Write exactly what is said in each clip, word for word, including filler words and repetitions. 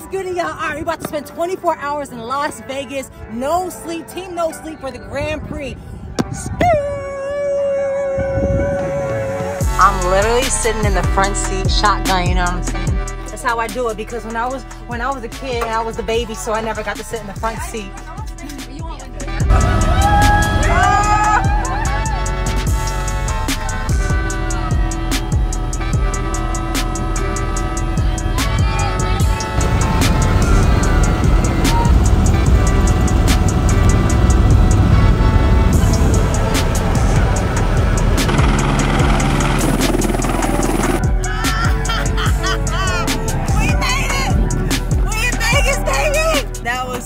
What's good in y'all? All right, we're about to spend twenty-four hours in Las Vegas. No sleep, team no sleep for the Grand Prix. I'm literally sitting in the front seat, shotgun, you know what I'm saying? That's how I do it, because when I was when I was a kid, I was a baby, so I never got to sit in the front seat.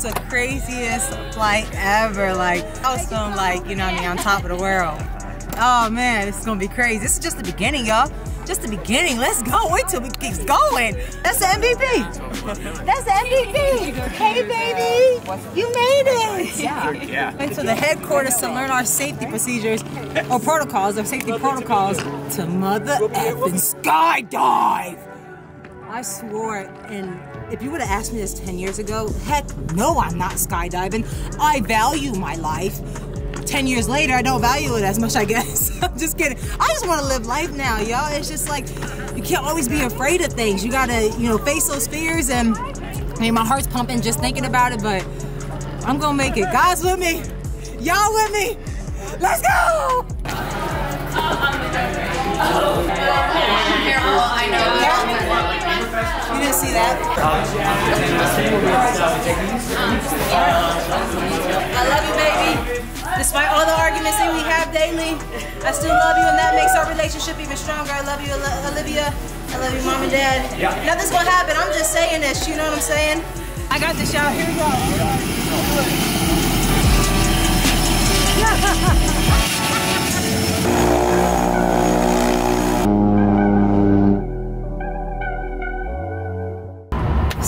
The craziest flight ever. Like, I was feeling like, you know what I mean, on top of the world. Oh man, this is gonna be crazy. This is just the beginning, y'all. Just the beginning. Let's go. Wait till it keeps going. That's the M V P. That's the M V P. Hey baby, you made it. Yeah. Went to the headquarters to learn our safety procedures or protocols, or safety protocols to mother effing skydive. I swore it, and if you would have asked me this ten years ago, heck no, I'm not skydiving. I value my life. ten years later, I don't value it as much, I guess. I'm just kidding. I just want to live life now, y'all. It's just like, you can't always be afraid of things. You gotta, you know, face those fears, and I mean, my heart's pumping just thinking about it, but I'm gonna make it. God's with me. Y'all with me. Let's go! You didn't see that? I love you, baby. Despite all the arguments that we have daily, I still love you, and that makes our relationship even stronger. I love you, Olivia. I love you, Mom and Dad. Nothing's gonna happen. I'm just saying this. You know what I'm saying? I got this, y'all. Here we go.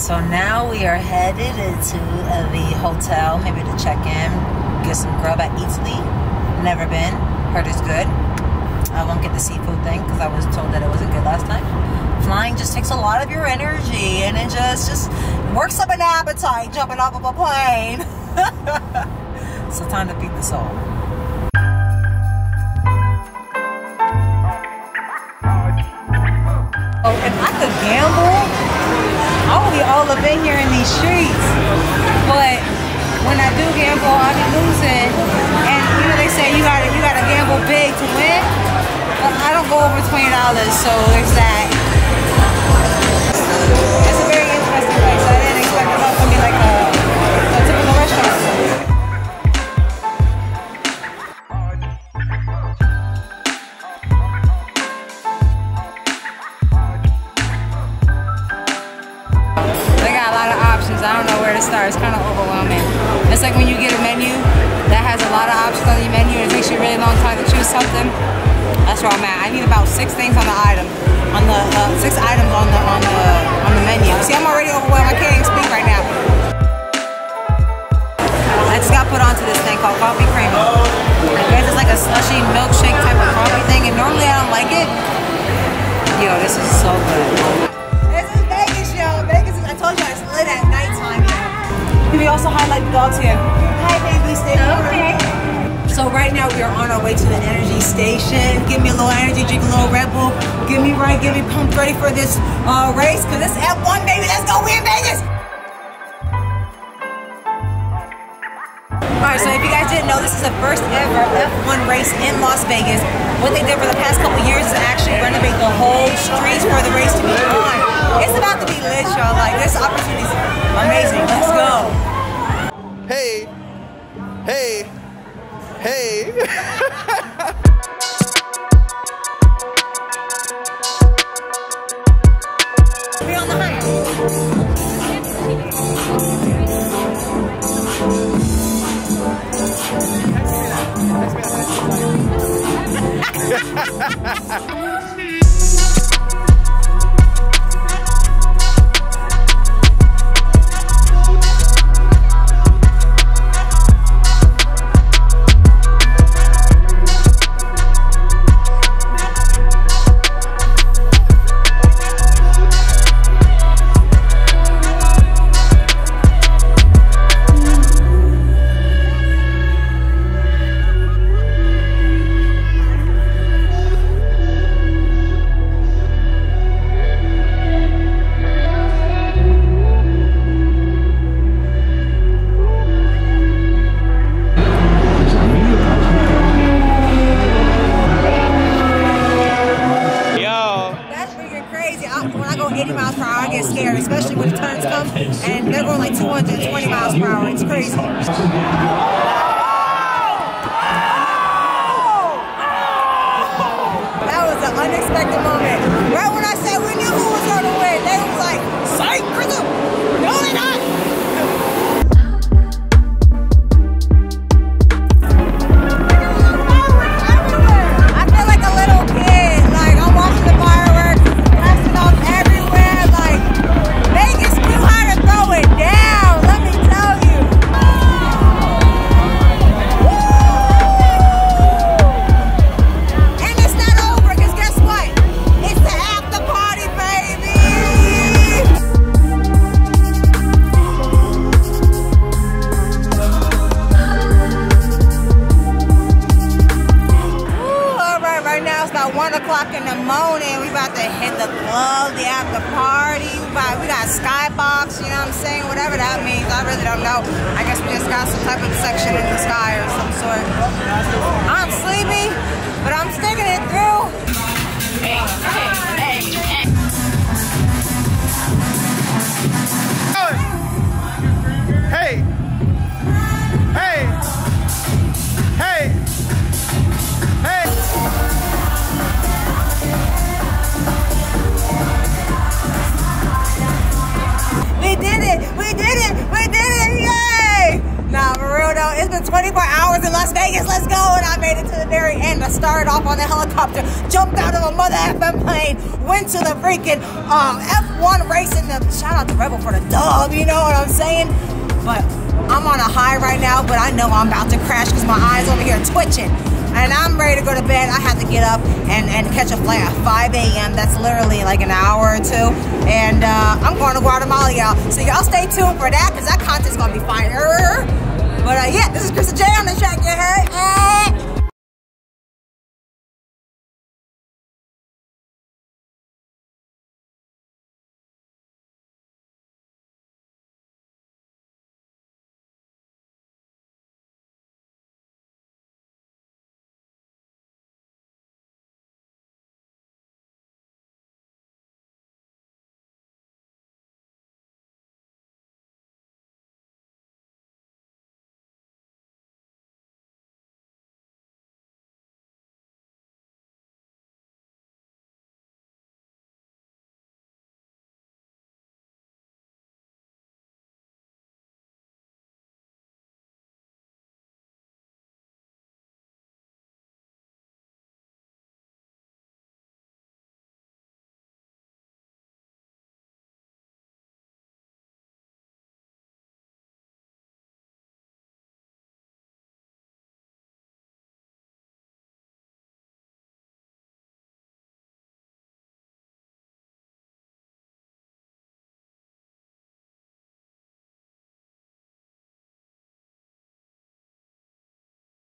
So now we are headed to the hotel, maybe to check in, get some grub at Eastley. Never been, heard it's good. I won't get the seafood thing because I was told that it wasn't good last time. Flying just takes a lot of your energy, and it just, just works up an appetite jumping off of a plane. So time to feed the soul. Oh, if I could gamble, I will be all up in here in these streets, but when I do gamble, I be losing. And you know, they say you gotta you gotta gamble big to win, but I don't go over twenty dollars, so there's that. It's a very interesting place. I didn't expect it to be like a, a typical restaurant. I don't know where to start. It's kind of overwhelming. It's like when you get a menu that has a lot of options on your menu and it takes you a really long time to choose something. That's where I'm at. I need about six things on the item, on the uh, six items on the on the on the menu. See, I'm already overwhelmed. I can't even speak right now. I just got put onto this thing called coffee creamer. I guess it's like a slushy milkshake type of coffee thing, and normally I don't like it. Yo, this is so good. This is Vegas, y'all. Vegas. I told you it's lit at nighttime. Can we also highlight the dogs here? Hi, baby. Stay okay. So right now we are on our way to the energy station. Give me a little energy drink, a little Red Bull. Give me right, get me pumped, ready for this uh, race, cause it's F one, baby. Let's go, we're in Vegas. All right, so if you guys didn't know, this is the first ever F one race in Las Vegas. What they did for the past couple years is actually renovate the whole streets for the race to be on. It's about to be lit, y'all. Like, this opportunity is amazing. Let's go. Hey, hey, hey. turns come, and they're going like two hundred twenty miles per hour. It's crazy. That was an unexpected moment. Right when I said we knew who was going to win, they was like, psych, Crissa, no they're not. O'clock in the morning, we about to hit the club, the after party, we, about, we got skybox, you know what I'm saying, whatever that means, I really don't know. I guess we just got some type of section in the sky or some sort. I'm sleepy, but I'm sticking it through. Hey, hey, hey, hey. Hey, hey, hey, hey. We did it! We did it! Yay! Nah, for real though, it's been twenty-four hours in Las Vegas. Let's go! And I made it to the very end. I started off on the helicopter, jumped out of a mother F one plane, went to the freaking um, F one race in the... Shout out to Rebel for the dub, you know what I'm saying? But I'm on a high right now, but I know I'm about to crash because my eyes over here are twitching. And I'm ready to go to bed. I have to get up and, and catch a flight at five A M That's literally like an hour or two. And uh, I'm going to Guatemala, y'all. So y'all stay tuned for that, because that content's going to be fire. But uh, yeah, this is Crissa J on the track, you heard? Hey.